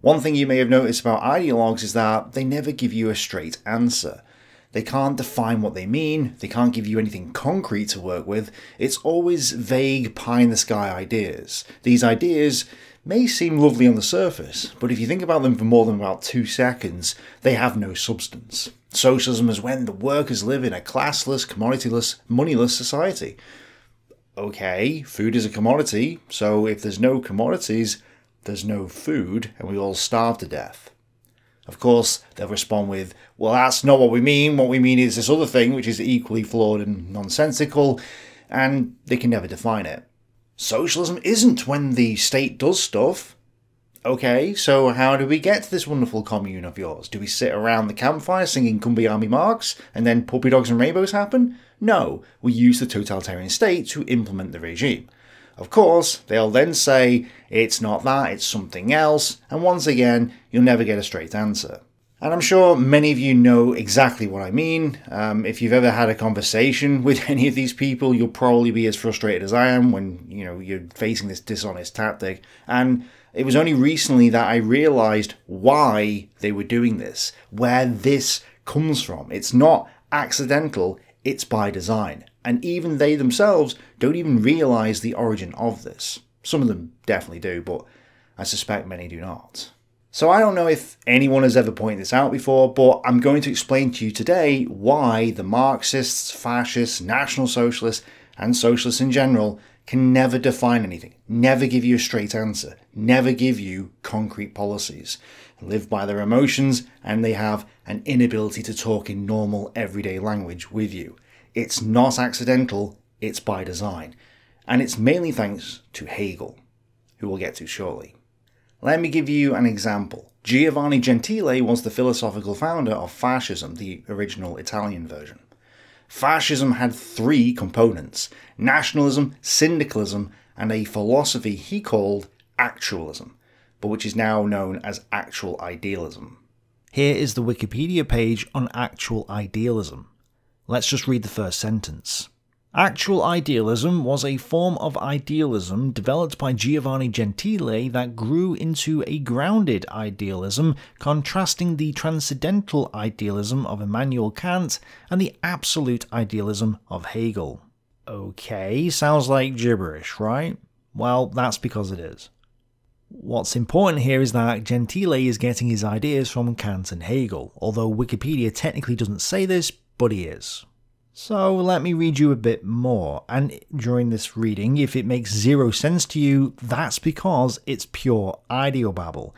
One thing you may have noticed about ideologues is that they never give you a straight answer. They can't define what they mean, they can't give you anything concrete to work with, it's always vague, pie-in-the-sky ideas. These ideas may seem lovely on the surface, but if you think about them for more than about 2 seconds, they have no substance. Socialism is when the workers live in a classless, commodityless, moneyless society. Okay, food is a commodity, so if there's no commodities, there's no food, and we all starve to death. Of course, they'll respond with, well, that's not what we mean is this other thing, which is equally flawed and nonsensical, and they can never define it. Socialism isn't when the state does stuff. Okay, so how do we get to this wonderful commune of yours? Do we sit around the campfire singing Cumbia Me Marx, and then puppy dogs and rainbows happen? No, we use the totalitarian state to implement the regime. Of course, they'll then say, it's not that, it's something else, and once again, you'll never get a straight answer. And I'm sure many of you know exactly what I mean. If you've ever had a conversation with any of these people, you'll probably be as frustrated as I am when, you know, you're facing this dishonest tactic. And it was only recently that I realized why they were doing this, where this comes from. It's not accidental, it's by design. And even they themselves don't even realise the origin of this. Some of them definitely do, but I suspect many do not. So I don't know if anyone has ever pointed this out before, but I'm going to explain to you today why the Marxists, fascists, National Socialists, and socialists in general can never define anything, never give you a straight answer, never give you concrete policies, live by their emotions, and they have an inability to talk in normal, everyday language with you. It's not accidental, it's by design. And it's mainly thanks to Hegel, who we'll get to shortly. Let me give you an example. Giovanni Gentile was the philosophical founder of Fascism, the original Italian version. Fascism had 3 components: nationalism, syndicalism, and a philosophy he called actualism, but which is now known as actual idealism. Here is the Wikipedia page on actual idealism. Let's just read the first sentence. Actual idealism was a form of idealism developed by Giovanni Gentile that grew into a grounded idealism, contrasting the transcendental idealism of Immanuel Kant and the absolute idealism of Hegel. Okay, sounds like gibberish, right? Well, that's because it is. What's important here is that Gentile is getting his ideas from Kant and Hegel, although Wikipedia technically doesn't say this, but he is. So let me read you a bit more, and during this reading, if it makes zero sense to you, that's because it's pure ideobabble.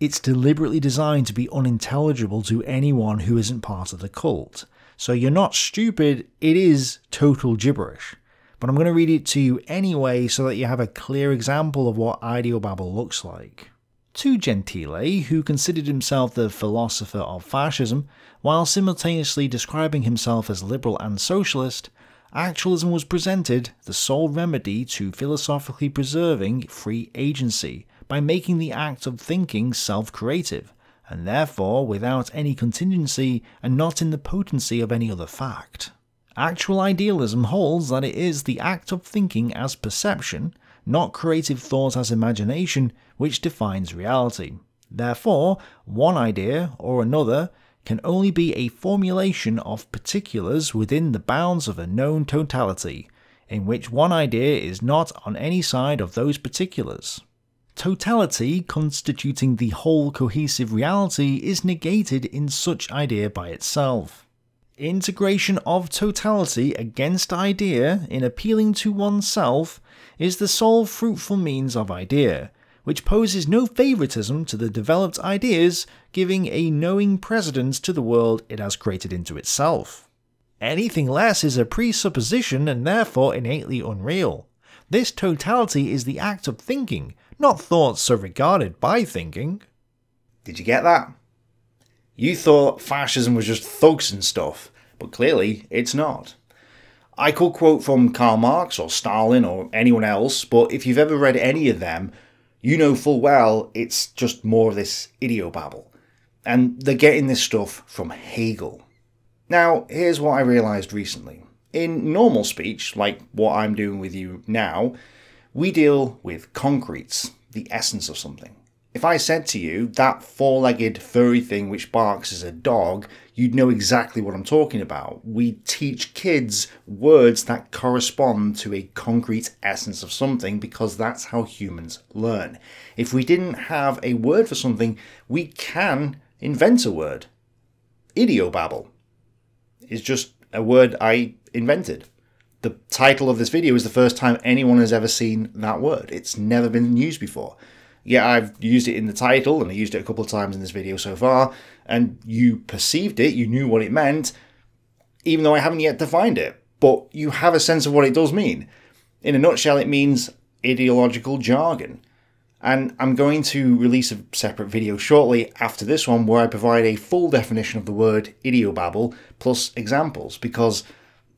It's deliberately designed to be unintelligible to anyone who isn't part of the cult. So you're not stupid, it is total gibberish. But I'm going to read it to you anyway so that you have a clear example of what ideobabble looks like. To Gentile, who considered himself the philosopher of fascism, while simultaneously describing himself as liberal and socialist, actualism was presented the sole remedy to philosophically preserving free agency by making the act of thinking self-creative, and therefore without any contingency and not in the potency of any other fact. Actual idealism holds that it is the act of thinking as perception, not creative thought as imagination, which defines reality. Therefore, one idea or another can only be a formulation of particulars within the bounds of a known totality, in which one idea is not on any side of those particulars. Totality, constituting the whole cohesive reality, is negated in such idea by itself. Integration of totality against idea in appealing to oneself is the sole fruitful means of idea, which poses no favoritism to the developed ideas, giving a knowing precedence to the world it has created into itself. Anything less is a presupposition and therefore innately unreal. This totality is the act of thinking, not thought so regarded by thinking. Did you get that? You thought fascism was just thugs and stuff, but clearly it's not. I could quote from Karl Marx or Stalin or anyone else, but if you've ever read any of them, you know full well it's just more of this idiobabble. And they're getting this stuff from Hegel. Now, here's what I realised recently. In normal speech, like what I'm doing with you now, we deal with concretes, the essence of something. If I said to you, that four-legged furry thing which barks is a dog, you'd know exactly what I'm talking about. We teach kids words that correspond to a concrete essence of something because that's how humans learn. If we didn't have a word for something, we can invent a word. Idiobabble is just a word I invented. The title of this video is the first time anyone has ever seen that word. It's never been used before. Yeah, I've used it in the title, and I used it a couple of times in this video so far, and you perceived it, you knew what it meant, even though I haven't yet defined it, but you have a sense of what it does mean. In a nutshell, it means ideological jargon. And I'm going to release a separate video shortly after this one where I provide a full definition of the word idiobabble plus examples, because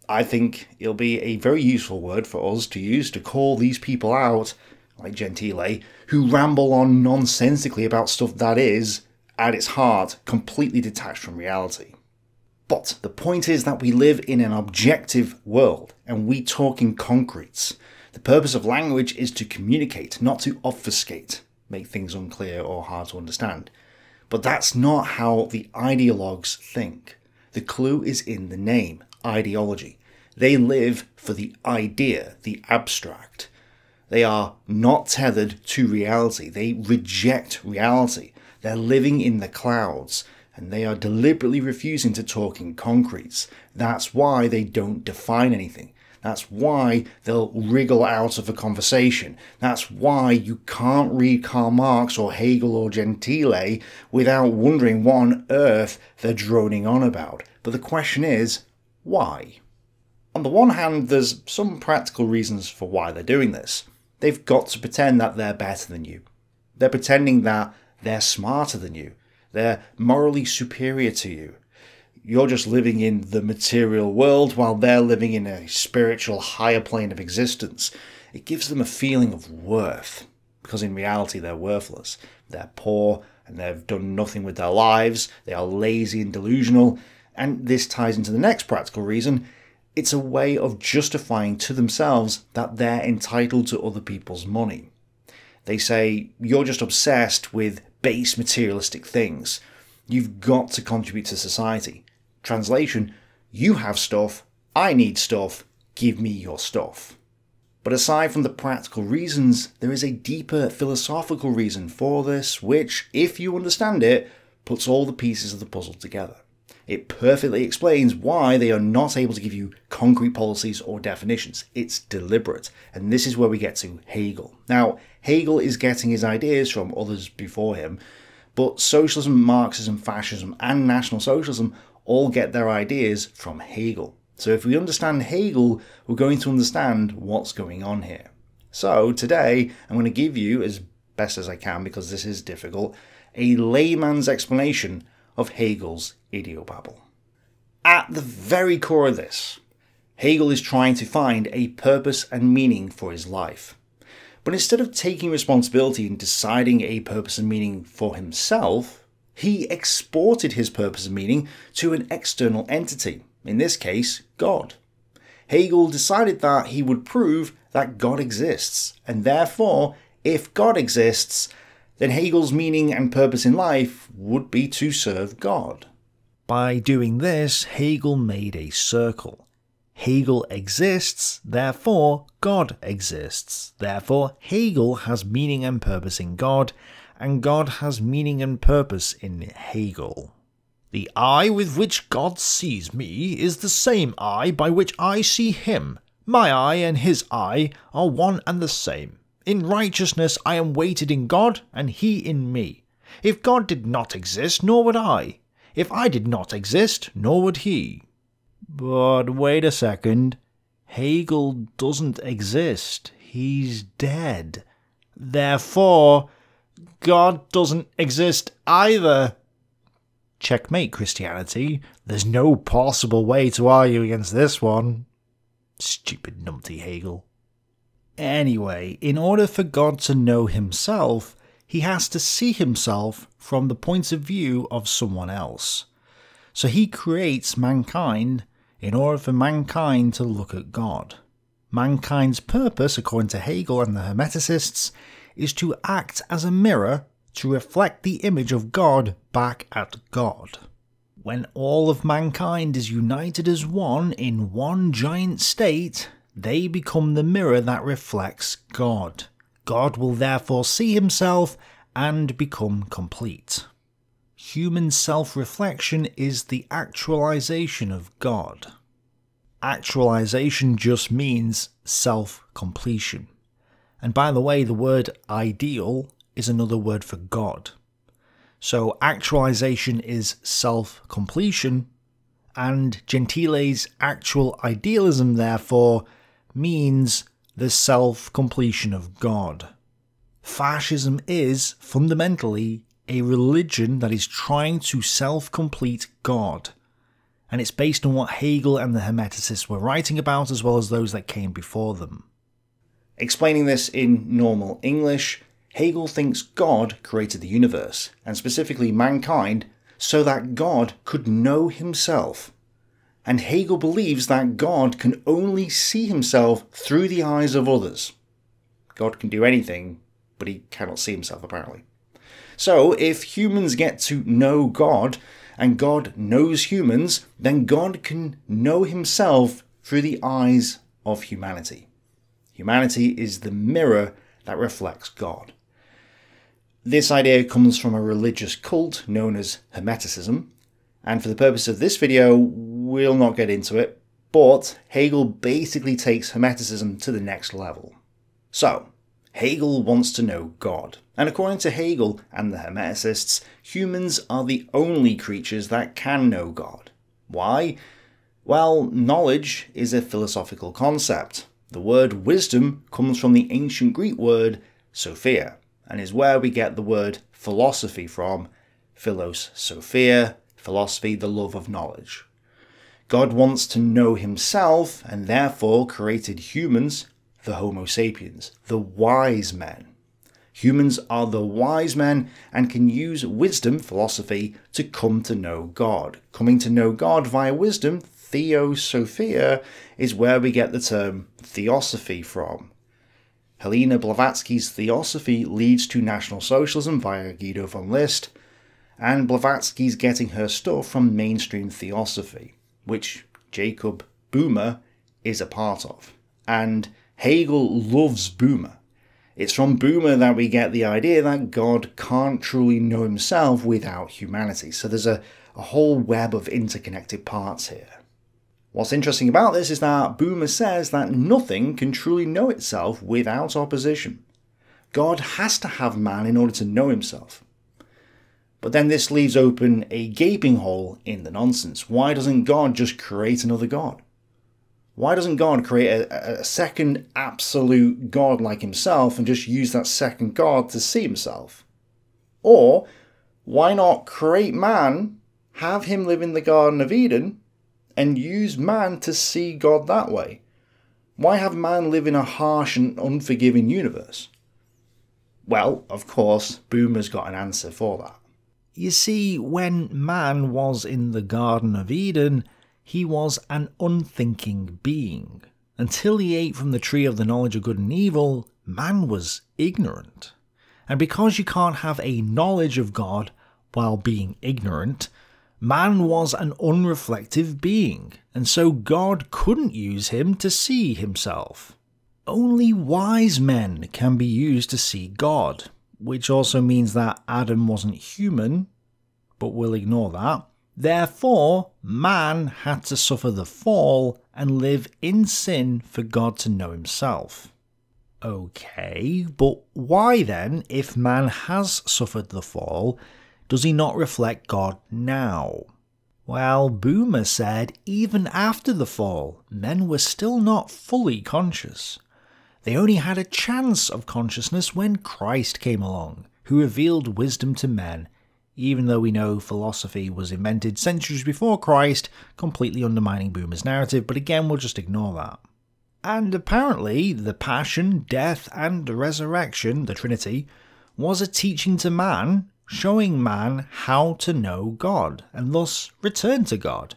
I think it'll be a very useful word for us to use to call these people out, like Gentile, who ramble on nonsensically about stuff that is, at its heart, completely detached from reality. But the point is that we live in an objective world, and we talk in concretes. The purpose of language is to communicate, not to obfuscate, make things unclear or hard to understand. But that's not how the ideologues think. The clue is in the name, ideology. They live for the idea, the abstract. They are not tethered to reality. They reject reality. They're living in the clouds, and they are deliberately refusing to talk in concretes. That's why they don't define anything. That's why they'll wriggle out of a conversation. That's why you can't read Karl Marx or Hegel or Gentile without wondering what on earth they're droning on about. But the question is, why? On the one hand, there's some practical reasons for why they're doing this. They've got to pretend that they're better than you. They're pretending that they're smarter than you. They're morally superior to you. You're just living in the material world while they're living in a spiritual higher plane of existence. It gives them a feeling of worth, because in reality they're worthless. They're poor and they've done nothing with their lives. They are lazy and delusional. And this ties into the next practical reason. It's a way of justifying to themselves that they're entitled to other people's money. They say, you're just obsessed with base materialistic things. You've got to contribute to society. Translation, you have stuff, I need stuff, give me your stuff. But aside from the practical reasons, there is a deeper philosophical reason for this, which, if you understand it, puts all the pieces of the puzzle together. It perfectly explains why they are not able to give you concrete policies or definitions. It's deliberate, and this is where we get to Hegel. Now, Hegel is getting his ideas from others before him, but socialism, Marxism, Fascism, and National Socialism all get their ideas from Hegel. So if we understand Hegel, we're going to understand what's going on here. So today, I'm going to give you, as best as I can because this is difficult, a layman's explanation of Hegel's idiobabble. At the very core of this, Hegel is trying to find a purpose and meaning for his life. But instead of taking responsibility and deciding a purpose and meaning for himself, he exported his purpose and meaning to an external entity, in this case, God. Hegel decided that he would prove that God exists, and therefore, if God exists, then Hegel's meaning and purpose in life would be to serve God. By doing this, Hegel made a circle. Hegel exists, therefore God exists. Therefore, Hegel has meaning and purpose in God, and God has meaning and purpose in Hegel. The eye with which God sees me is the same eye by which I see him. My eye and his eye are one and the same. In righteousness I am weighted in God, and he in me. If God did not exist, nor would I. If I did not exist, nor would he. But wait a second. Hegel doesn't exist. He's dead. Therefore, God doesn't exist either. Checkmate, Christianity. There's no possible way to argue against this one. Stupid numpty Hegel. Anyway, in order for God to know himself, he has to see himself from the point of view of someone else. So he creates mankind in order for mankind to look at God. Mankind's purpose, according to Hegel and the Hermeticists, is to act as a mirror to reflect the image of God back at God. When all of mankind is united as one in one giant state, they become the mirror that reflects God. God will therefore see himself and become complete. Human self-reflection is the actualization of God. Actualization just means self-completion. And by the way, the word ideal is another word for God. So actualization is self-completion, and Gentile's actual idealism, therefore, means the self-completion of God. Fascism is, fundamentally, a religion that is trying to self-complete God, and it's based on what Hegel and the Hermeticists were writing about, as well as those that came before them. Explaining this in normal English, Hegel thinks God created the universe, and specifically mankind, so that God could know himself. And Hegel believes that God can only see himself through the eyes of others. God can do anything, but he cannot see himself, apparently. So, if humans get to know God, and God knows humans, then God can know himself through the eyes of humanity. Humanity is the mirror that reflects God. This idea comes from a religious cult known as Hermeticism, and for the purpose of this video, we'll not get into it, but Hegel basically takes Hermeticism to the next level. So, Hegel wants to know God, and according to Hegel and the Hermeticists, humans are the only creatures that can know God. Why? Well, knowledge is a philosophical concept. The word wisdom comes from the ancient Greek word sophia, and is where we get the word philosophy from, philos sophia, philosophy, the love of knowledge. God wants to know himself, and therefore created humans, the Homo sapiens, the wise men. Humans are the wise men and can use wisdom, philosophy, to come to know God. Coming to know God via wisdom, Theosophia, is where we get the term Theosophy from. Helena Blavatsky's Theosophy leads to National Socialism via Guido von List, and Blavatsky's getting her stuff from mainstream Theosophy, which Jacob Boehme is a part of. And Hegel loves Boehme. It's from Boehme that we get the idea that God can't truly know himself without humanity. So there's a whole web of interconnected parts here. What's interesting about this is that Boehme says that nothing can truly know itself without opposition. God has to have man in order to know himself. But then this leaves open a gaping hole in the nonsense. Why doesn't God just create another God? Why doesn't God create a second absolute God like himself and just use that second God to see himself? Or, why not create man, have him live in the Garden of Eden, and use man to see God that way? Why have man live in a harsh and unforgiving universe? Well, of course, Boehme's got an answer for that. You see, when man was in the Garden of Eden, he was an unthinking being. Until he ate from the tree of the knowledge of good and evil, man was ignorant. And because you can't have a knowledge of God while being ignorant, man was an unreflective being, and so God couldn't use him to see himself. Only wise men can be used to see God, which also means that Adam wasn't human, but we'll ignore that. Therefore, man had to suffer the fall and live in sin for God to know himself. Okay, but why then, if man has suffered the fall, does he not reflect God now? Well, Boehme said even after the fall, men were still not fully conscious. They only had a chance of consciousness when Christ came along, who revealed wisdom to men, even though we know philosophy was invented centuries before Christ, completely undermining Boehme's narrative, but again, we'll just ignore that. And apparently, the Passion, Death, and Resurrection, the Trinity, was a teaching to man, showing man how to know God, and thus return to God.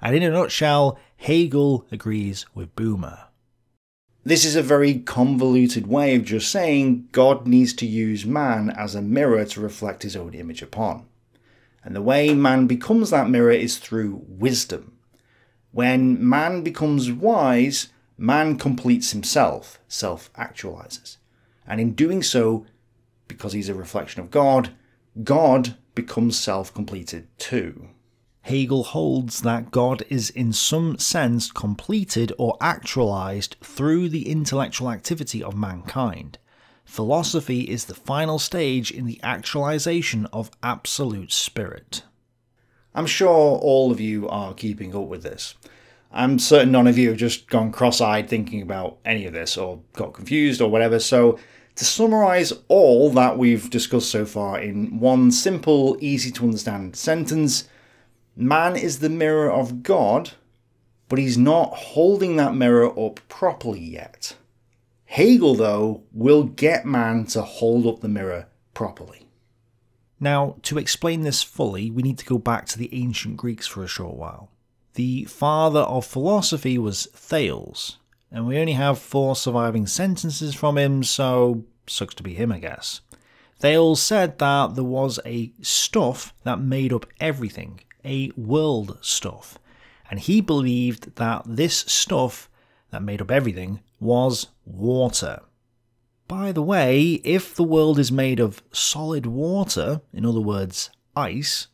And in a nutshell, Hegel agrees with Boehme. This is a very convoluted way of just saying God needs to use man as a mirror to reflect his own image upon. And the way man becomes that mirror is through wisdom. When man becomes wise, man completes himself, self-actualizes. And in doing so, because he's a reflection of God, God becomes self-completed too. Hegel holds that God is in some sense completed or actualized through the intellectual activity of mankind. Philosophy is the final stage in the actualization of absolute spirit. I'm sure all of you are keeping up with this. I'm certain none of you have just gone cross-eyed thinking about any of this, or got confused or whatever, so to summarise all that we've discussed so far in one simple, easy-to-understand sentence, man is the mirror of God, but he's not holding that mirror up properly yet. Hegel, though, will get man to hold up the mirror properly. Now, to explain this fully, we need to go back to the ancient Greeks for a short while. The father of philosophy was Thales, and we only have 4 surviving sentences from him, so sucks to be him, I guess. Thales said that there was a stuff that made up everything, a world stuff, and he believed that this stuff that made up everything was water. By the way, if the world is made of solid water, in other words, ice,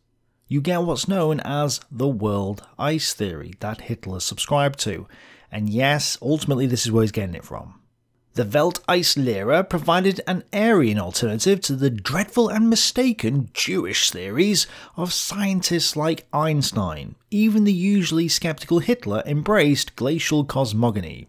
you get what's known as the Welt Eislehre theory that Hitler subscribed to. And yes, ultimately this is where he's getting it from. The Welt Eislehre provided an Aryan alternative to the dreadful and mistaken Jewish theories of scientists like Einstein. Even the usually sceptical Hitler embraced glacial cosmogony.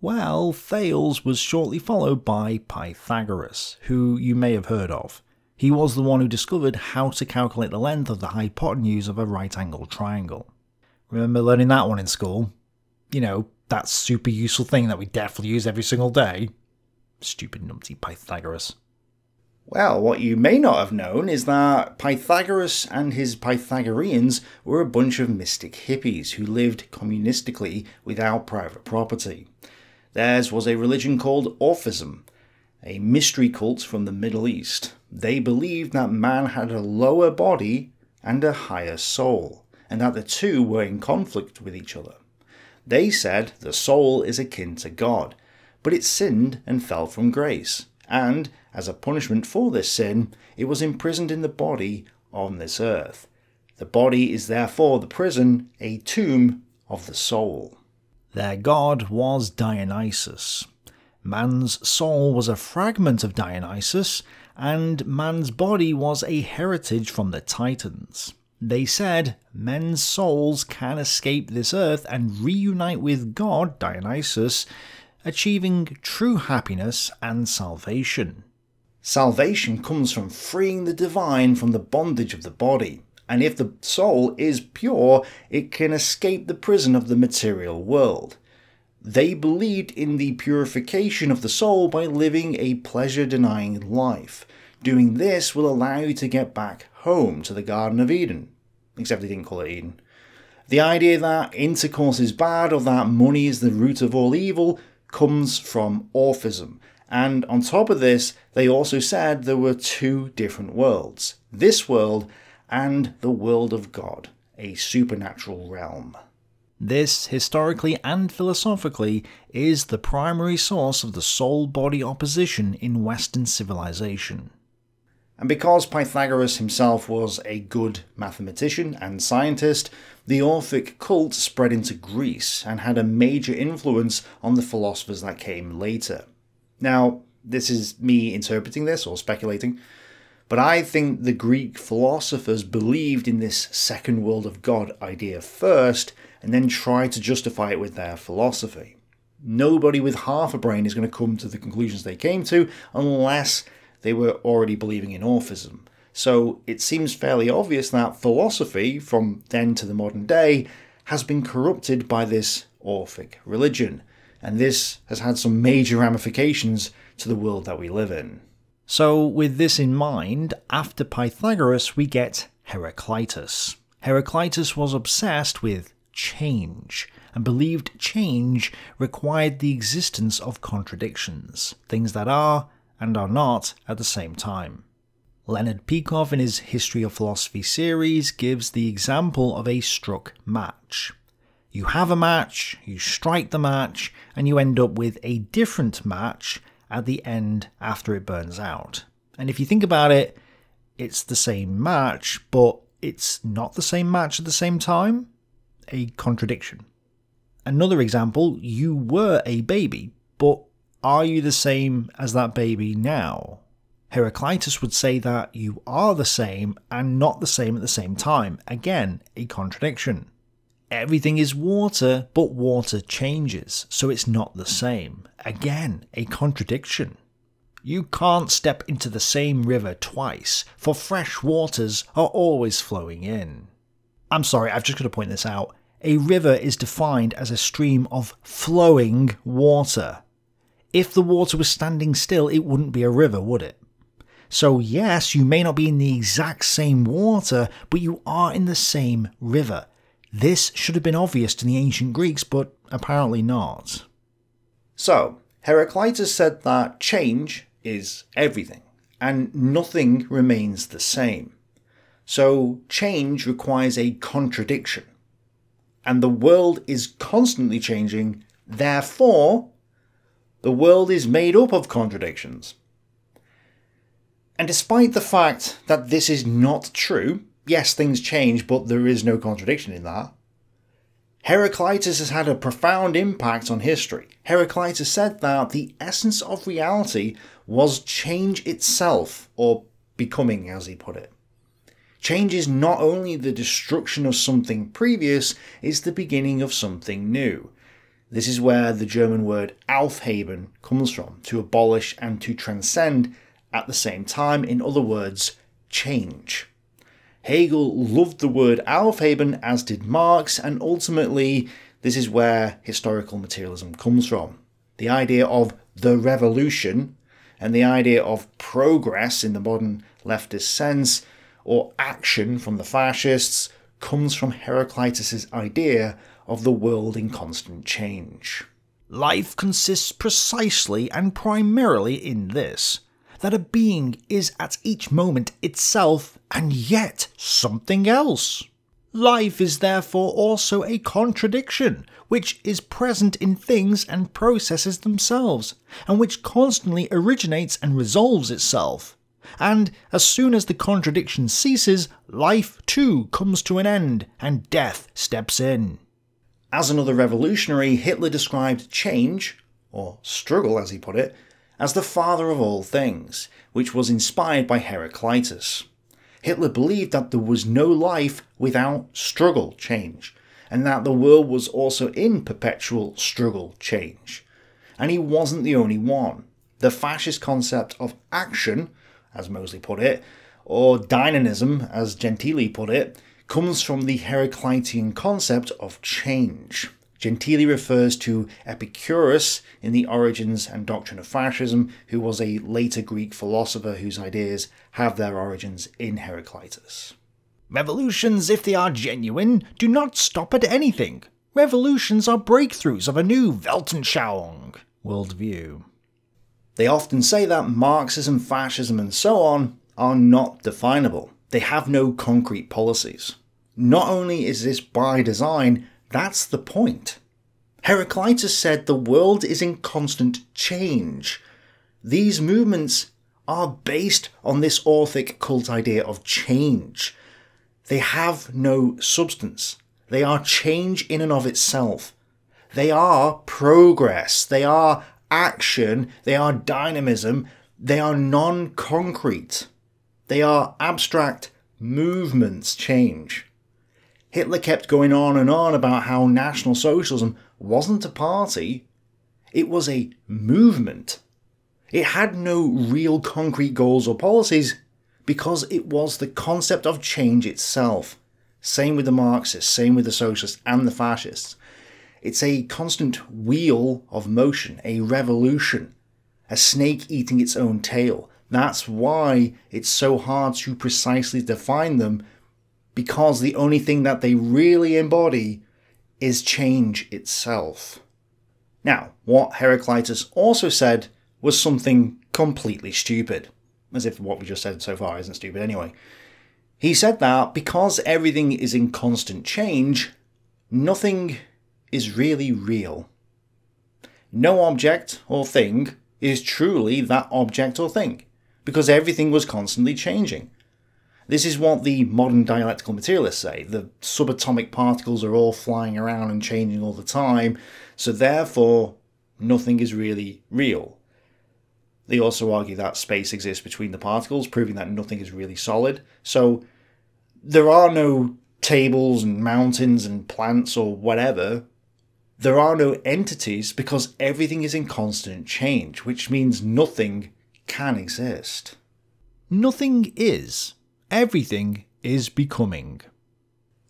Well, Thales was shortly followed by Pythagoras, who you may have heard of. He was the one who discovered how to calculate the length of the hypotenuse of a right-angled triangle. Remember learning that one in school? You know, that super useful thing that we definitely use every single day. Stupid numpty Pythagoras. Well, what you may not have known is that Pythagoras and his Pythagoreans were a bunch of mystic hippies who lived communistically without private property. Theirs was a religion called Orphism, a mystery cult from the Middle East. They believed that man had a lower body and a higher soul, and that the two were in conflict with each other. They said the soul is akin to God, but it sinned and fell from grace, and, as a punishment for this sin, it was imprisoned in the body on this earth. The body is therefore the prison, a tomb of the soul. Their god was Dionysus. Man's soul was a fragment of Dionysus, and man's body was a heritage from the Titans. They said men's souls can escape this earth and reunite with God, Dionysus, achieving true happiness and salvation. Salvation comes from freeing the divine from the bondage of the body, and if the soul is pure, it can escape the prison of the material world. They believed in the purification of the soul by living a pleasure-denying life. Doing this will allow you to get back home to the Garden of Eden. Except they didn't call it Eden. The idea that intercourse is bad or that money is the root of all evil comes from Orphism. And on top of this, they also said there were 2 different worlds. This world and the world of God, a supernatural realm. This, historically and philosophically, is the primary source of the soul-body opposition in Western civilization. And because Pythagoras himself was a good mathematician and scientist, the Orphic cult spread into Greece and had a major influence on the philosophers that came later. Now, this is me interpreting this or speculating, but I think the Greek philosophers believed in this second world of God idea first, and then tried to justify it with their philosophy. Nobody with half a brain is going to come to the conclusions they came to unless they were already believing in Orphism. So it seems fairly obvious that philosophy, from then to the modern day, has been corrupted by this Orphic religion, and this has had some major ramifications to the world that we live in. So with this in mind, after Pythagoras we get Heraclitus. Heraclitus was obsessed with change, and believed change required the existence of contradictions, things that are and are not at the same time. Leonard Peikoff in his History of Philosophy series gives the example of a struck match. You have a match, you strike the match, and you end up with a different match at the end after it burns out. And if you think about it, it's the same match, but it's not the same match at the same time. A contradiction. Another example, you were a baby, but are you the same as that baby now? Heraclitus would say that you are the same and not the same at the same time. Again, a contradiction. Everything is water, but water changes, so it's not the same. Again, a contradiction. You can't step into the same river twice, for fresh waters are always flowing in. I'm sorry, I've just got to point this out. A river is defined as a stream of flowing water. If the water was standing still, it wouldn't be a river, would it? So yes, you may not be in the exact same water, but you are in the same river. This should have been obvious to the ancient Greeks, but apparently not. So, Heraclitus said that change is everything, and nothing remains the same. So change requires a contradiction. And the world is constantly changing, therefore the world is made up of contradictions. And despite the fact that this is not true, yes, things change, but there is no contradiction in that, Heraclitus has had a profound impact on history. Heraclitus said that the essence of reality was change itself, or becoming, as he put it. Change is not only the destruction of something previous, it's the beginning of something new. This is where the German word aufheben comes from, to abolish and to transcend at the same time, in other words, change. Hegel loved the word aufheben, as did Marx, and ultimately this is where historical materialism comes from. The idea of the revolution and the idea of progress in the modern leftist sense, or action from the fascists, comes from Heraclitus' idea of the world in constant change. Life consists precisely and primarily in this, that a being is at each moment itself and yet something else. Life is therefore also a contradiction, which is present in things and processes themselves, and which constantly originates and resolves itself. And as soon as the contradiction ceases, life too comes to an end, and death steps in. As another revolutionary, Hitler described change, or struggle as he put it, as the father of all things, which was inspired by Heraclitus. Hitler believed that there was no life without struggle change, and that the world was also in perpetual struggle change. And he wasn't the only one. The fascist concept of action, as Mosley put it, or dynamism, as Gentile put it, comes from the Heraclitean concept of change. Gentile refers to Epicurus in The Origins and Doctrine of Fascism, who was a later Greek philosopher whose ideas have their origins in Heraclitus. Revolutions, if they are genuine, do not stop at anything. Revolutions are breakthroughs of a new Weltanschauung worldview. They often say that Marxism, fascism, and so on are not definable. They have no concrete policies. Not only is this by design, that's the point. Heraclitus said the world is in constant change. These movements are based on this orphic cult idea of change. They have no substance. They are change in and of itself. They are progress. They are action. They are dynamism. They are non-concrete. They are abstract movements change. Hitler kept going on and on about how National Socialism wasn't a party, it was a movement. It had no real concrete goals or policies because it was the concept of change itself. Same with the Marxists, same with the Socialists and the Fascists. It's a constant wheel of motion, a revolution, a snake eating its own tail. That's why it's so hard to precisely define them, because the only thing that they really embody is change itself. Now, what Heraclitus also said was something completely stupid, as if what we just said so far isn't stupid anyway. He said that because everything is in constant change, nothing is really real. No object or thing is truly that object or thing, because everything was constantly changing. This is what the modern dialectical materialists say. The subatomic particles are all flying around and changing all the time, so therefore nothing is really real. They also argue that space exists between the particles, proving that nothing is really solid. So there are no tables and mountains and plants or whatever. There are no entities because everything is in constant change, which means nothing can exist. Nothing is. Everything is becoming.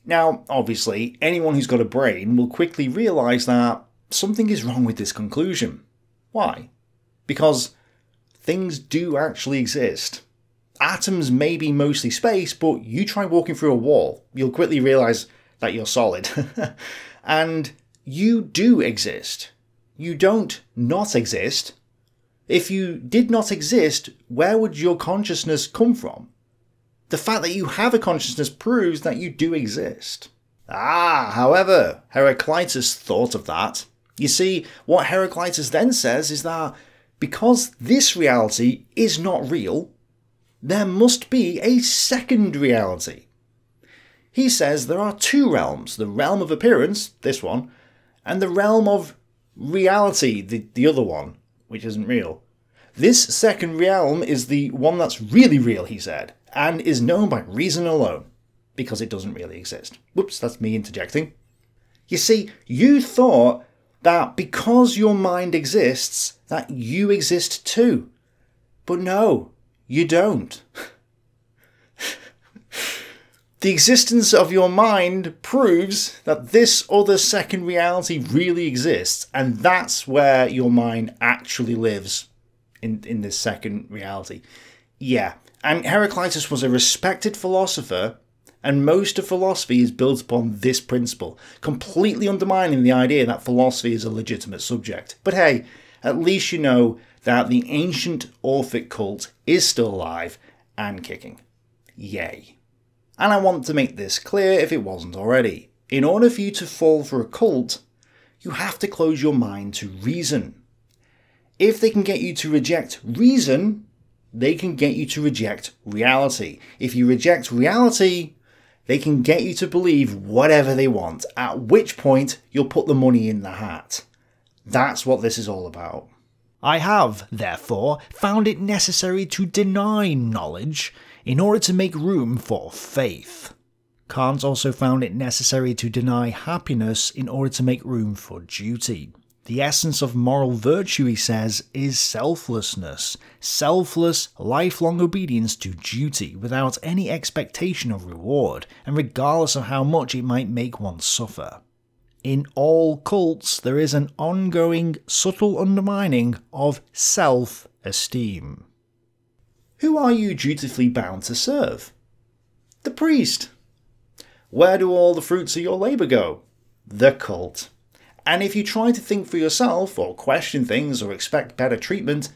Now, obviously, anyone who's got a brain will quickly realise that something is wrong with this conclusion. Why? Because things do actually exist. Atoms may be mostly space, but you try walking through a wall, you'll quickly realise that you're solid. And you do exist. You don't not exist. If you did not exist, where would your consciousness come from? The fact that you have a consciousness proves that you do exist. However, Heraclitus thought of that. You see, what Heraclitus then says is that because this reality is not real, there must be a second reality. He says there are two realms, the realm of appearance, this one, and the realm of reality, the other one, which isn't real. This second realm is the one that's really real, he said, and is known by reason alone, because it doesn't really exist. Whoops, that's me interjecting. You see, you thought that because your mind exists, that you exist too. But no, you don't. The existence of your mind proves that this other second reality really exists, and that's where your mind actually lives, in this second reality. Yeah. And Heraclitus was a respected philosopher, and most of philosophy is built upon this principle, completely undermining the idea that philosophy is a legitimate subject. But hey, at least you know that the ancient Orphic cult is still alive and kicking. Yay. And I want to make this clear if it wasn't already. In order for you to fall for a cult, you have to close your mind to reason. If they can get you to reject reason, they can get you to reject reality. If you reject reality, they can get you to believe whatever they want, at which point you'll put the money in the hat. That's what this is all about. I have, therefore, found it necessary to deny knowledge in order to make room for faith. Kant also found it necessary to deny happiness in order to make room for duty. The essence of moral virtue, he says, is selflessness. Selfless, lifelong obedience to duty without any expectation of reward, and regardless of how much it might make one suffer. In all cults, there is an ongoing, subtle undermining of self-esteem. Who are you dutifully bound to serve? The priest. Where do all the fruits of your labour go? The cult. And if you try to think for yourself, or question things, or expect better treatment,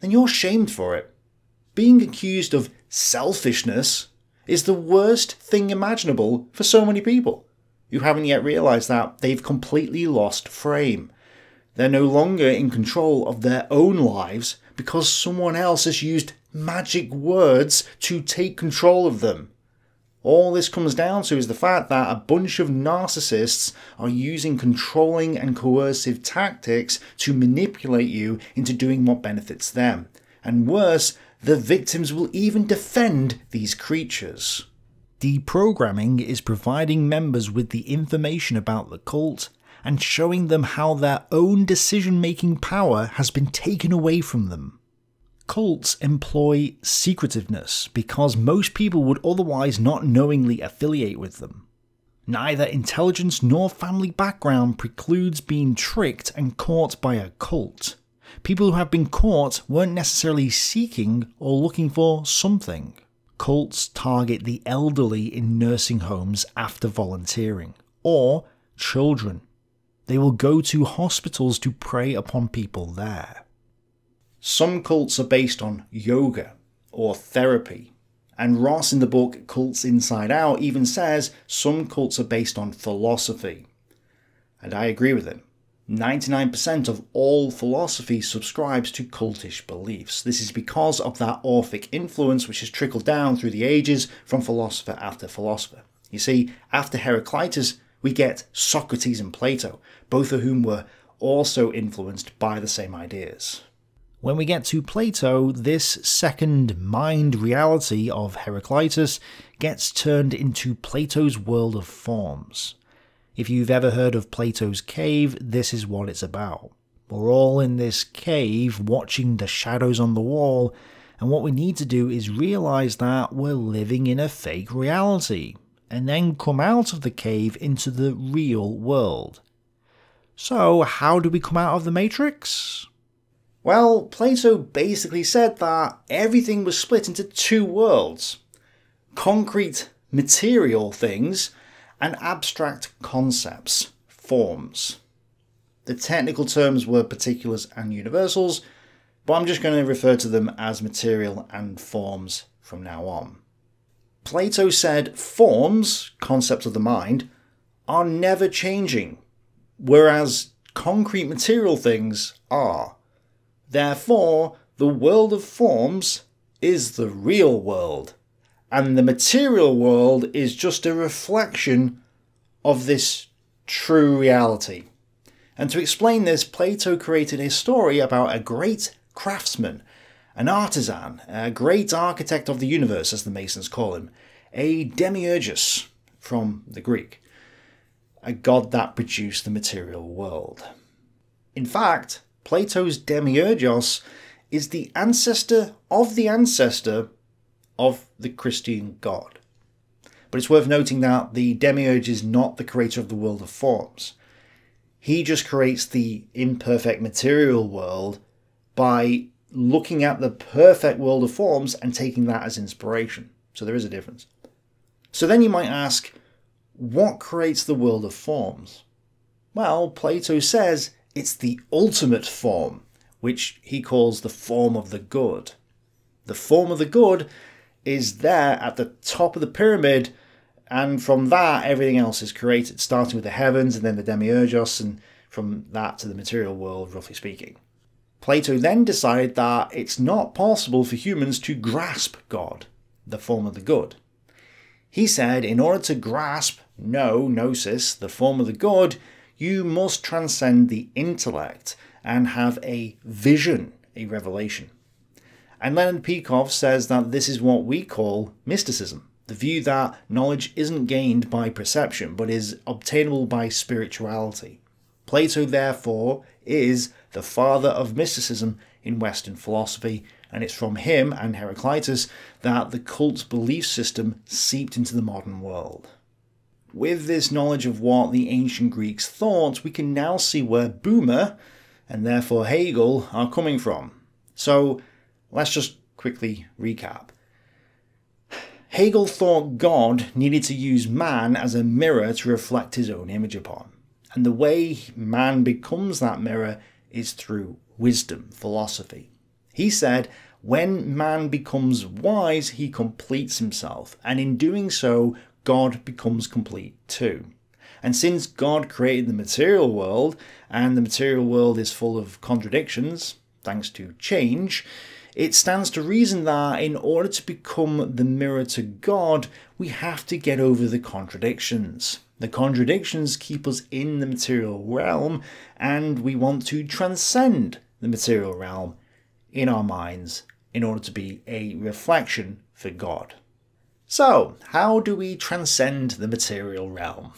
then you're shamed for it. Being accused of selfishness is the worst thing imaginable for so many people who haven't yet realised that they've completely lost frame. They're no longer in control of their own lives because someone else has used magic words to take control of them. All this comes down to is the fact that a bunch of narcissists are using controlling and coercive tactics to manipulate you into doing what benefits them. And worse, the victims will even defend these creatures. Deprogramming is providing members with the information about the cult and showing them how their own decision-making power has been taken away from them. Cults employ secretiveness because most people would otherwise not knowingly affiliate with them. Neither intelligence nor family background precludes being tricked and caught by a cult. People who have been caught weren't necessarily seeking or looking for something. Cults target the elderly in nursing homes after volunteering, or children. They will go to hospitals to prey upon people there. Some cults are based on yoga or therapy, and Ross in the book Cults Inside Out even says some cults are based on philosophy. And I agree with him. 99% of all philosophy subscribes to cultish beliefs. This is because of that Orphic influence which has trickled down through the ages from philosopher after philosopher. You see, after Heraclitus, we get Socrates and Plato, both of whom were also influenced by the same ideas. When we get to Plato, this second mind reality of Heraclitus gets turned into Plato's world of forms. If you've ever heard of Plato's cave, this is what it's about. We're all in this cave watching the shadows on the wall, and what we need to do is realize that we're living in a fake reality, and then come out of the cave into the real world. So, how do we come out of the matrix? Well, Plato basically said that everything was split into two worlds: concrete, material things, and abstract concepts, forms. The technical terms were particulars and universals, but I'm just going to refer to them as material and forms from now on. Plato said forms, concepts of the mind, are never changing, whereas concrete material things are. Therefore, the world of forms is the real world, and the material world is just a reflection of this true reality. And to explain this, Plato created a story about a great craftsman, an artisan, a great architect of the universe, as the Masons call him, a Demiurgus, from the Greek, a god that produced the material world. In fact, Plato's Demiurgos is the ancestor of the Christian God. But it's worth noting that the Demiurge is not the creator of the world of forms. He just creates the imperfect material world by looking at the perfect world of forms and taking that as inspiration. So there is a difference. So then you might ask, what creates the world of forms? Well, Plato says it's the ultimate form, which he calls the form of the good. The form of the good is there at the top of the pyramid, and from that everything else is created, starting with the heavens and then the Demiurgos, and from that to the material world, roughly speaking. Plato then decided that it's not possible for humans to grasp God, the form of the good. He said in order to grasp Gnosis, the form of the good, you must transcend the intellect and have a vision, a revelation. And Leonard Peikoff says that this is what we call mysticism, the view that knowledge isn't gained by perception, but is obtainable by spirituality. Plato, therefore, is the father of mysticism in Western philosophy, and it's from him and Heraclitus that the cult belief system seeped into the modern world. With this knowledge of what the ancient Greeks thought, we can now see where Boehme, and therefore Hegel, are coming from. So, let's just quickly recap. Hegel thought God needed to use man as a mirror to reflect his own image upon. And the way man becomes that mirror is through wisdom, philosophy. He said, when man becomes wise, he completes himself, and in doing so, God becomes complete too. And since God created the material world, and the material world is full of contradictions, thanks to change, it stands to reason that in order to become the mirror to God, we have to get over the contradictions. The contradictions keep us in the material realm, and we want to transcend the material realm in our minds in order to be a reflection for God. So, how do we transcend the material realm?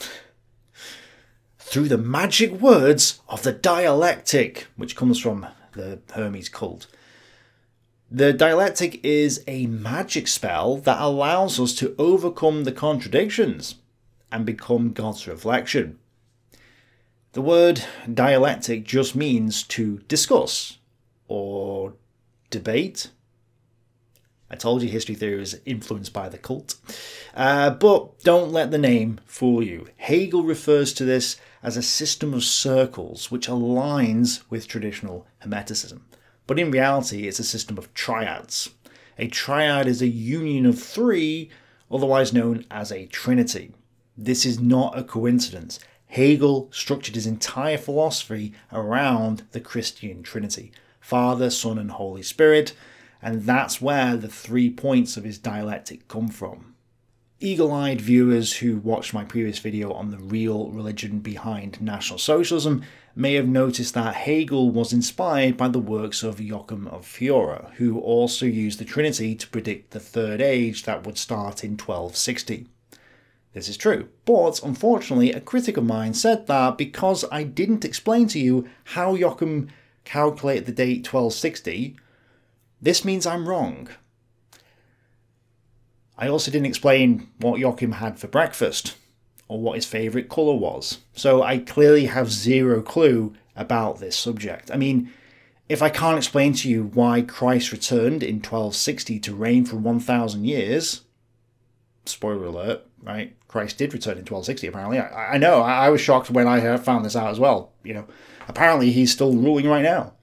Through the magic words of the dialectic, which comes from the Hermes cult. The dialectic is a magic spell that allows us to overcome the contradictions and become God's reflection. The word dialectic just means to discuss or debate. I told you history theory was influenced by the cult. But don't let the name fool you. Hegel refers to this as a system of circles which aligns with traditional Hermeticism. But in reality, it's a system of triads. A triad is a union of three, otherwise known as a trinity. This is not a coincidence. Hegel structured his entire philosophy around the Christian Trinity, Father, Son, and Holy Spirit, and that's where the 3 points of his dialectic come from. Eagle-eyed viewers who watched my previous video on the real religion behind National Socialism may have noticed that Hegel was inspired by the works of Joachim of Fiore, who also used the Trinity to predict the Third Age that would start in 1260. This is true, but unfortunately a critic of mine said that because I didn't explain to you how Joachim calculated the date 1260, this means I'm wrong. I also didn't explain what Joachim had for breakfast, or what his favourite colour was, so I clearly have zero clue about this subject. I mean, if I can't explain to you why Christ returned in 1260 to reign for 1,000 years... Spoiler alert, right? Christ did return in 1260, apparently. I know, I was shocked when I found this out as well. You know, apparently he's still ruling right now.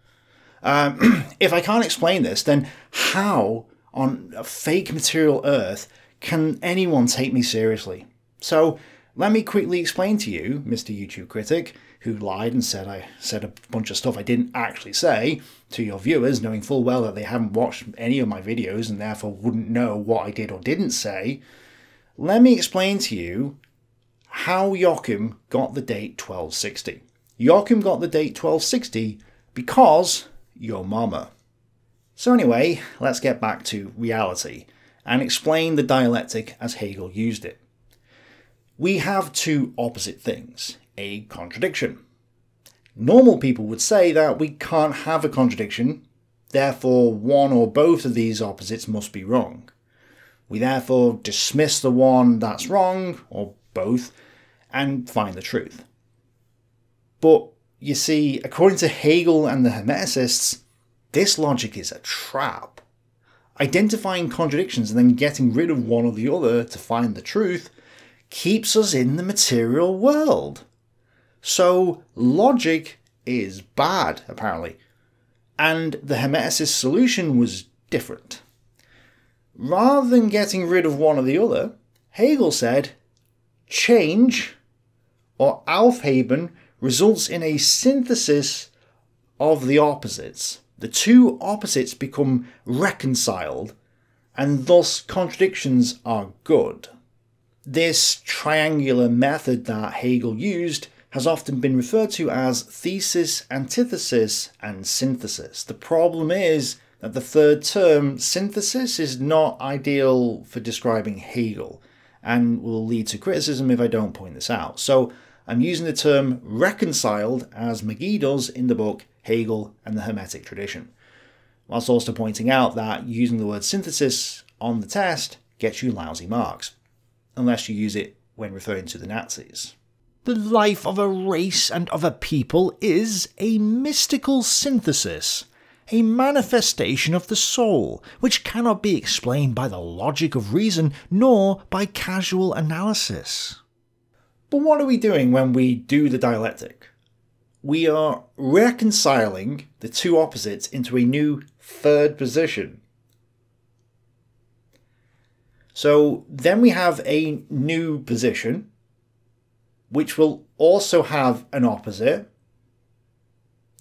If I can't explain this, then how on a fake material earth can anyone take me seriously? So let me quickly explain to you, Mr. YouTube Critic, who lied and said I said a bunch of stuff I didn't actually say to your viewers, knowing full well that they haven't watched any of my videos and therefore wouldn't know what I did or didn't say. Let me explain to you how Joachim got the date 1260. Joachim got the date 1260 because your mama. So anyway, let's get back to reality and explain the dialectic as Hegel used it. We have two opposite things, a contradiction. Normal people would say that we can't have a contradiction, therefore one or both of these opposites must be wrong. We therefore dismiss the one that's wrong, or both, and find the truth. But you see, according to Hegel and the Hermeticists, this logic is a trap. Identifying contradictions and then getting rid of one or the other to find the truth keeps us in the material world. So logic is bad, apparently. And the Hermeticist solution was different. Rather than getting rid of one or the other, Hegel said, change, or Aufheben, results in a synthesis of the opposites. The two opposites become reconciled, and thus contradictions are good. This triangular method that Hegel used has often been referred to as thesis, antithesis, and synthesis. The problem is that the third term, synthesis, is not ideal for describing Hegel, and will lead to criticism if I don't point this out. So I'm using the term reconciled as McGee does in the book Hegel and the Hermetic Tradition, whilst also pointing out that using the word synthesis on the test gets you lousy marks, unless you use it when referring to the Nazis. The life of a race and of a people is a mystical synthesis, a manifestation of the soul, which cannot be explained by the logic of reason nor by casual analysis. But what are we doing when we do the dialectic? We are reconciling the two opposites into a new third position. So then we have a new position, which will also have an opposite.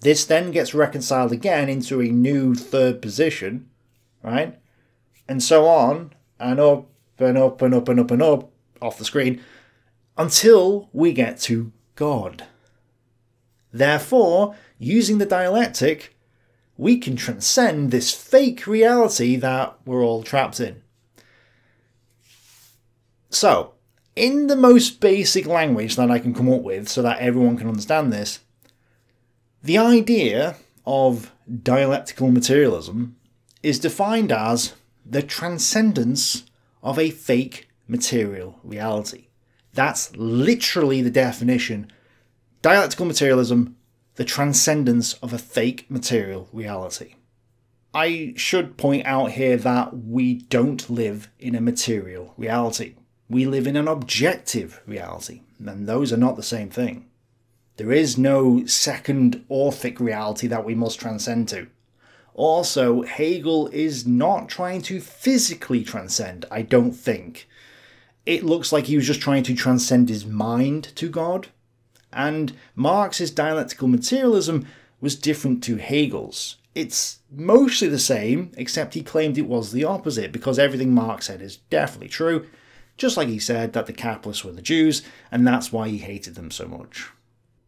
This then gets reconciled again into a new third position, right? And so on, and up, and up, and up, and up, and up, off the screen, until we get to God. Therefore, using the dialectic, we can transcend this fake reality that we're all trapped in. So, in the most basic language that I can come up with so that everyone can understand this, the idea of dialectical materialism is defined as the transcendence of a fake material reality. That's literally the definition. Dialectical materialism, the transcendence of a fake material reality. I should point out here that we don't live in a material reality. We live in an objective reality, and those are not the same thing. There is no second orphic reality that we must transcend to. Also, Hegel is not trying to physically transcend, I don't think. It looks like he was just trying to transcend his mind to God. And Marx's dialectical materialism was different to Hegel's. It's mostly the same, except he claimed it was the opposite, because everything Marx said is definitely true, just like he said that the capitalists were the Jews, and that's why he hated them so much.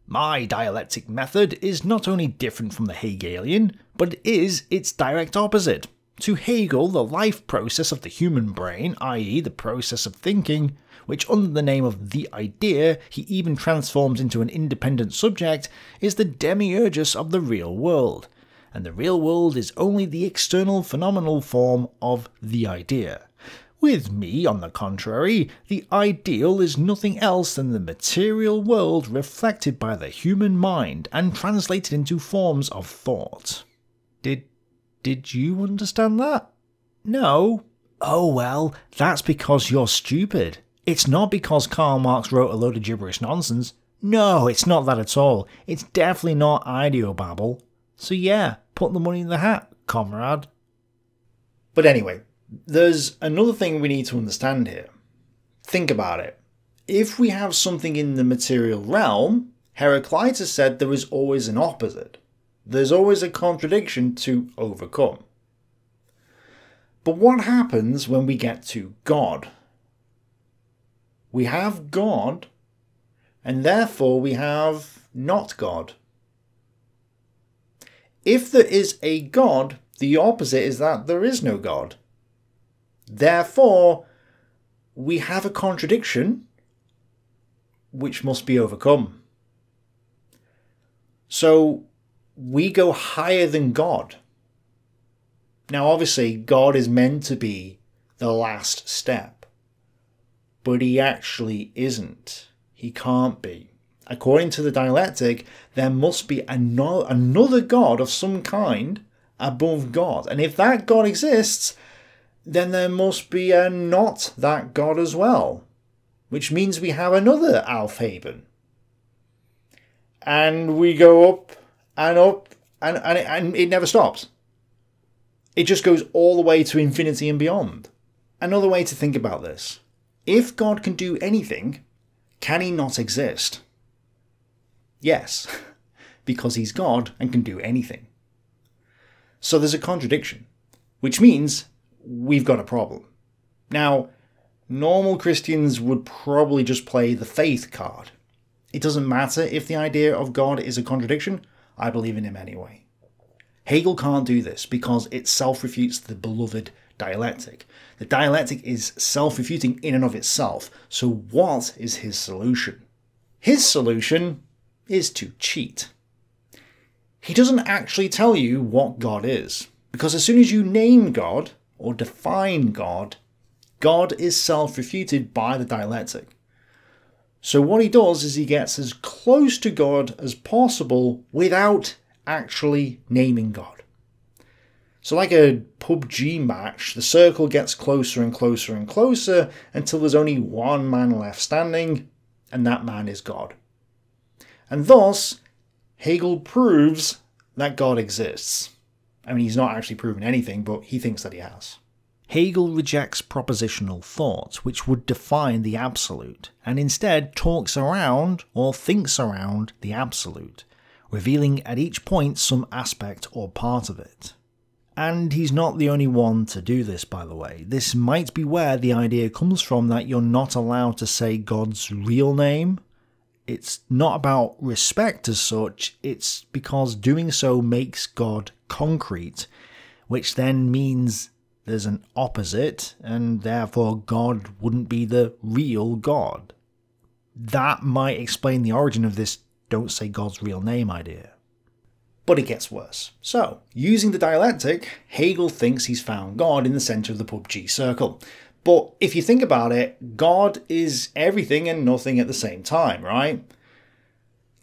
My dialectic method is not only different from the Hegelian, but it is its direct opposite. To Hegel, the life process of the human brain, i.e. the process of thinking, which under the name of the idea he even transforms into an independent subject, is the demiurgus of the real world, and the real world is only the external phenomenal form of the idea. With me, on the contrary, the ideal is nothing else than the material world reflected by the human mind and translated into forms of thought. Did you understand that? No? Oh well, that's because you're stupid. It's not because Karl Marx wrote a load of gibberish nonsense. No, it's not that at all. It's definitely not ideobabble. So yeah, put the money in the hat, comrade. But anyway, there's another thing we need to understand here. Think about it. If we have something in the material realm, Heraclitus said there is always an opposite. There's always a contradiction to overcome. But what happens when we get to God? We have God, and therefore we have not God. If there is a God, the opposite is that there is no God. Therefore, we have a contradiction which must be overcome. So, we go higher than God. Now, obviously, God is meant to be the last step, but he actually isn't. He can't be. According to the dialectic, there must be another God of some kind above God, and if that God exists, then there must be a not that God as well, which means we have another Aufheben. And we go up, and it never stops. It just goes all the way to infinity and beyond. Another way to think about this. If God can do anything, can he not exist? Yes, because he's God and can do anything. So there's a contradiction, which means we've got a problem. Now, normal Christians would probably just play the faith card. It doesn't matter if the idea of God is a contradiction, I believe in him anyway. Hegel can't do this because it self-refutes the beloved dialectic. The dialectic is self-refuting in and of itself, so what is his solution? His solution is to cheat. He doesn't actually tell you what God is, because as soon as you name God, or define God, God is self-refuted by the dialectic. So what he does is he gets as close to God as possible without actually naming God. So like a PUBG match, the circle gets closer and closer and closer until there's only one man left standing, and that man is God. And thus, Hegel proves that God exists. I mean, he's not actually proven anything, but he thinks that he has. Hegel rejects propositional thought, which would define the absolute, and instead talks around, or thinks around, the absolute, revealing at each point some aspect or part of it. And he's not the only one to do this, by the way. This might be where the idea comes from that you're not allowed to say God's real name. It's not about respect as such, it's because doing so makes God concrete, which then means there's an opposite, and therefore God wouldn't be the real God. That might explain the origin of this don't say God's real name idea. But it gets worse. So, using the dialectic, Hegel thinks he's found God in the centre of the PUBG circle. But if you think about it, God is everything and nothing at the same time, right?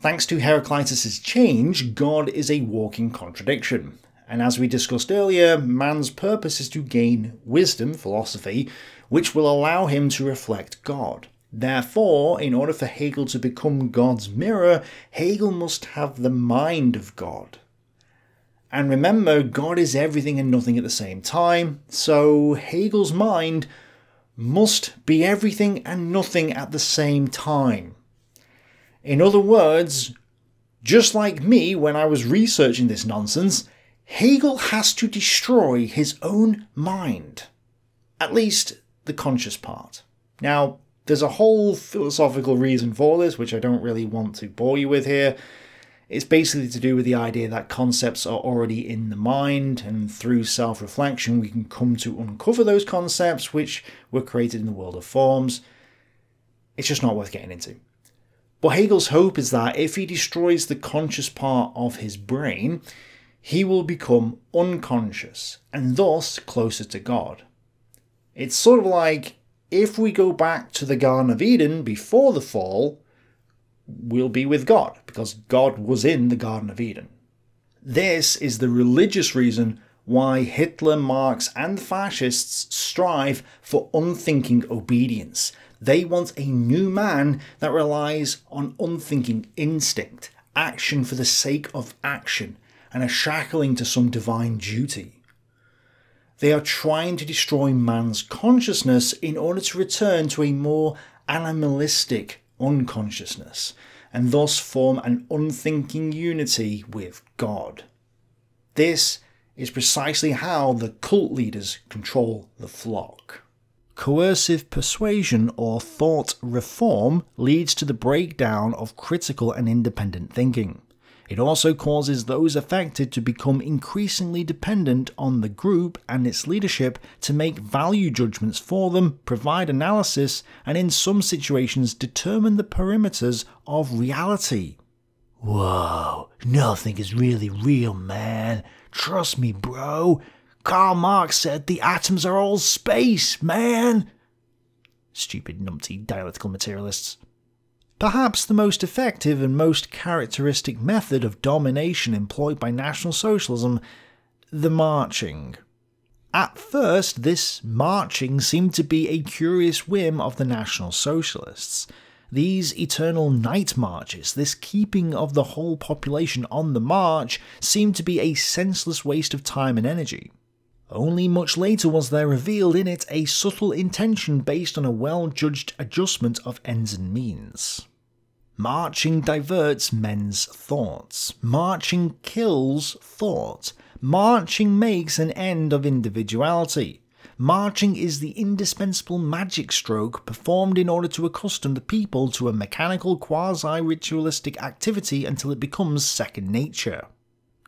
Thanks to Heraclitus' change, God is a walking contradiction, And as we discussed earlier, man's purpose is to gain wisdom, philosophy, which will allow him to reflect God. Therefore, in order for Hegel to become God's mirror, Hegel must have the mind of God. And remember, God is everything and nothing at the same time, so Hegel's mind must be everything and nothing at the same time. In other words, just like me when I was researching this nonsense, Hegel has to destroy his own mind. At least, the conscious part. Now, there's a whole philosophical reason for this, which I don't really want to bore you with here. It's basically to do with the idea that concepts are already in the mind, and through self-reflection we can come to uncover those concepts which were created in the world of forms. It's just not worth getting into. But Hegel's hope is that if he destroys the conscious part of his brain, he will become unconscious, and thus closer to God. It's sort of like, if we go back to the Garden of Eden before the fall, we'll be with God, because God was in the Garden of Eden. This is the religious reason why Hitler, Marx, and fascists strive for unthinking obedience. They want a new man that relies on unthinking instinct, action for the sake of action, and a shackling to some divine duty. They are trying to destroy man's consciousness in order to return to a more animalistic unconsciousness, and thus form an unthinking unity with God. This is precisely how the cult leaders control the flock. Coercive persuasion or thought reform leads to the breakdown of critical and independent thinking. It also causes those affected to become increasingly dependent on the group and its leadership to make value judgments for them, provide analysis, and in some situations determine the perimeters of reality. Whoa, nothing is really real, man. Trust me, bro. Karl Marx said the atoms are all space, man. Stupid numpty dialectical materialists. Perhaps the most effective and most characteristic method of domination employed by National Socialism, the marching. At first, this marching seemed to be a curious whim of the National Socialists. These eternal night marches, this keeping of the whole population on the march, seemed to be a senseless waste of time and energy. Only much later was there revealed in it a subtle intention based on a well-judged adjustment of ends and means. Marching diverts men's thoughts. Marching kills thought. Marching makes an end of individuality. Marching is the indispensable magic stroke performed in order to accustom the people to a mechanical quasi-ritualistic activity until it becomes second nature.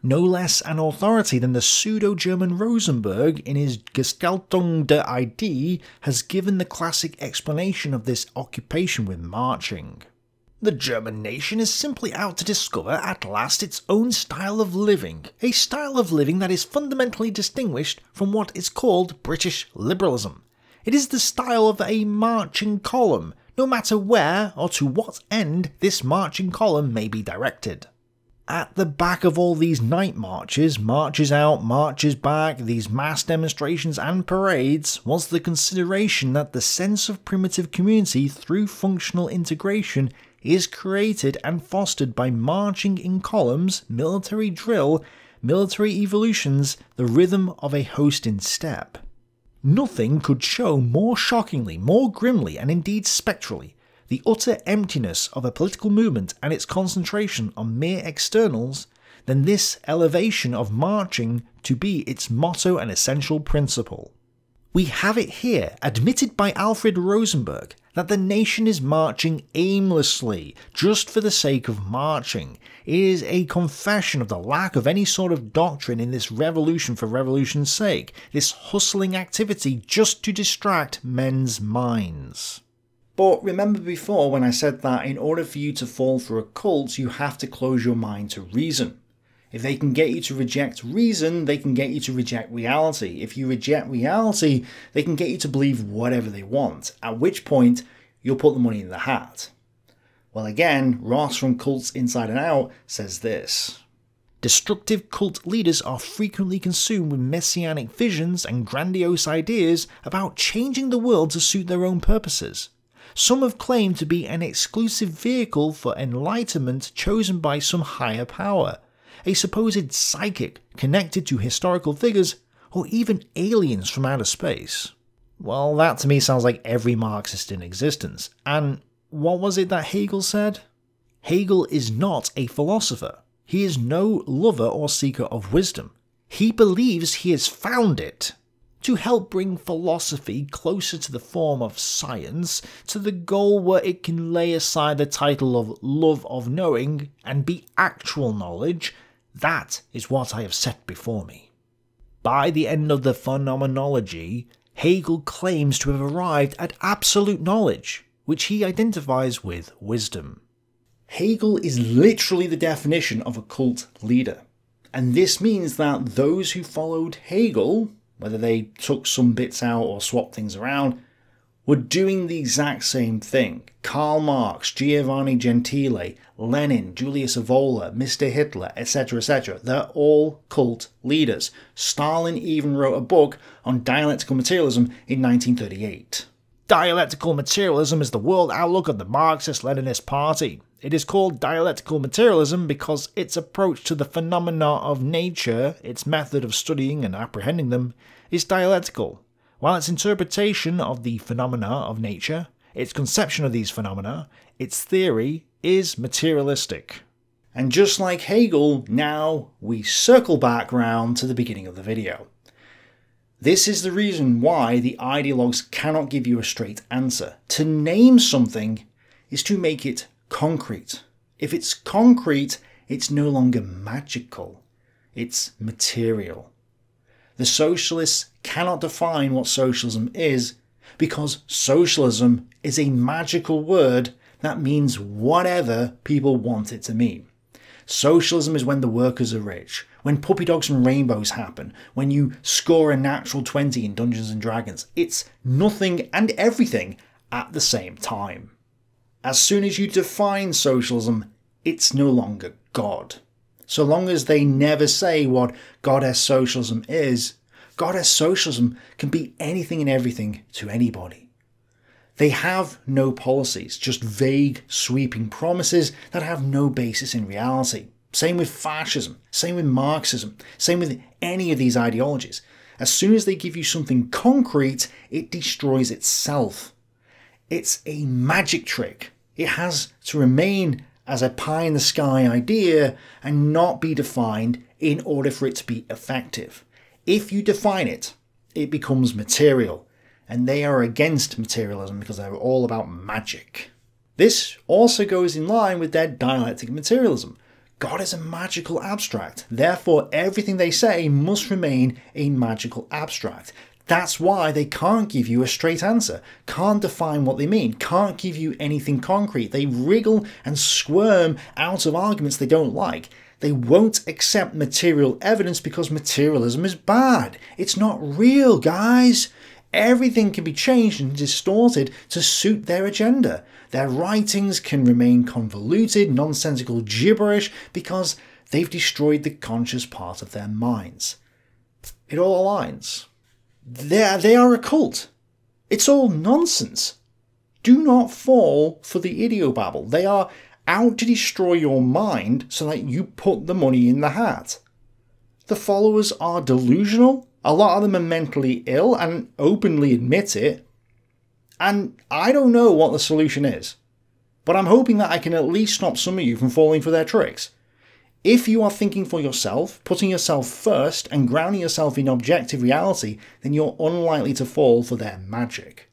No less an authority than the pseudo-German Rosenberg in his Gestaltung der Idee has given the classic explanation of this occupation with marching. The German nation is simply out to discover at last its own style of living, a style of living that is fundamentally distinguished from what is called British liberalism. It is the style of a marching column, no matter where or to what end this marching column may be directed. At the back of all these night marches, marches out, marches back, these mass demonstrations and parades, was the consideration that the sense of primitive community through functional integration is created and fostered by marching in columns, military drill, military evolutions, the rhythm of a host in step. Nothing could show more shockingly, more grimly, and indeed spectrally, the utter emptiness of a political movement and its concentration on mere externals, than this elevation of marching to be its motto and essential principle. We have it here, admitted by Alfred Rosenberg, that the nation is marching aimlessly, just for the sake of marching. It is a confession of the lack of any sort of doctrine in this revolution for revolution's sake, this hustling activity just to distract men's minds. But remember before when I said that in order for you to fall for a cult, you have to close your mind to reason. If they can get you to reject reason, they can get you to reject reality. If you reject reality, they can get you to believe whatever they want, at which point you'll put the money in the hat. Well, again, Ross from Cults Inside and Out says this. Destructive cult leaders are frequently consumed with messianic visions and grandiose ideas about changing the world to suit their own purposes. Some have claimed to be an exclusive vehicle for enlightenment chosen by some higher power, a supposed psychic connected to historical figures, or even aliens from outer space. Well, that to me sounds like every Marxist in existence. And what was it that Hegel said? Hegel is not a philosopher. He is no lover or seeker of wisdom. He believes he has found it. To help bring philosophy closer to the form of science, to the goal where it can lay aside the title of love of knowing and be actual knowledge, that is what I have set before me. By the end of the Phenomenology, Hegel claims to have arrived at absolute knowledge, which he identifies with wisdom. Hegel is literally the definition of a cult leader, and this means that those who followed Hegel, whether they took some bits out or swapped things around, were doing the exact same thing. Karl Marx, Giovanni Gentile, Lenin, Julius Evola, Mr. Hitler, etc., etc. They're all cult leaders. Stalin even wrote a book on dialectical materialism in 1938. Dialectical materialism is the world outlook of the Marxist-Leninist Party. It is called dialectical materialism because its approach to the phenomena of nature, its method of studying and apprehending them, is dialectical, while its interpretation of the phenomena of nature, its conception of these phenomena, its theory, is materialistic. And just like Hegel, now we circle back round to the beginning of the video. This is the reason why the ideologues cannot give you a straight answer. To name something is to make it concrete. If it's concrete, it's no longer magical. It's material. The socialists cannot define what socialism is because socialism is a magical word that means whatever people want it to mean. Socialism is when the workers are rich, when puppy dogs and rainbows happen, when you score a natural 20 in Dungeons and Dragons. It's nothing and everything at the same time. As soon as you define socialism, it's no longer God. So long as they never say what God's socialism is, God's socialism can be anything and everything to anybody. They have no policies, just vague, sweeping promises that have no basis in reality. Same with fascism, same with Marxism, same with any of these ideologies. As soon as they give you something concrete, it destroys itself. It's a magic trick. It has to remain as a pie-in-the-sky idea and not be defined in order for it to be effective. If you define it, it becomes material. And they are against materialism because they're all about magic. This also goes in line with their dialectic materialism. God is a magical abstract, therefore everything they say must remain a magical abstract. That's why they can't give you a straight answer, can't define what they mean, can't give you anything concrete. They wriggle and squirm out of arguments they don't like. They won't accept material evidence because materialism is bad. It's not real, guys. Everything can be changed and distorted to suit their agenda. Their writings can remain convoluted, nonsensical gibberish because they've destroyed the conscious part of their minds. It all aligns. They are a cult. It's all nonsense. Do not fall for the idiobabble. They are out to destroy your mind so that you put the money in the hat. The followers are delusional. A lot of them are mentally ill and openly admit it. And I don't know what the solution is, but I'm hoping that I can at least stop some of you from falling for their tricks. If you are thinking for yourself, putting yourself first, and grounding yourself in objective reality, then you're unlikely to fall for their magic.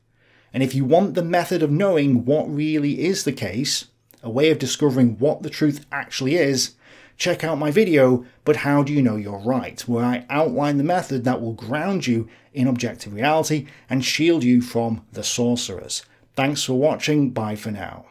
And if you want the method of knowing what really is the case, a way of discovering what the truth actually is, check out my video, But How Do You Know You're Right?, where I outline the method that will ground you in objective reality and shield you from the sorcerers. Thanks for watching. Bye for now.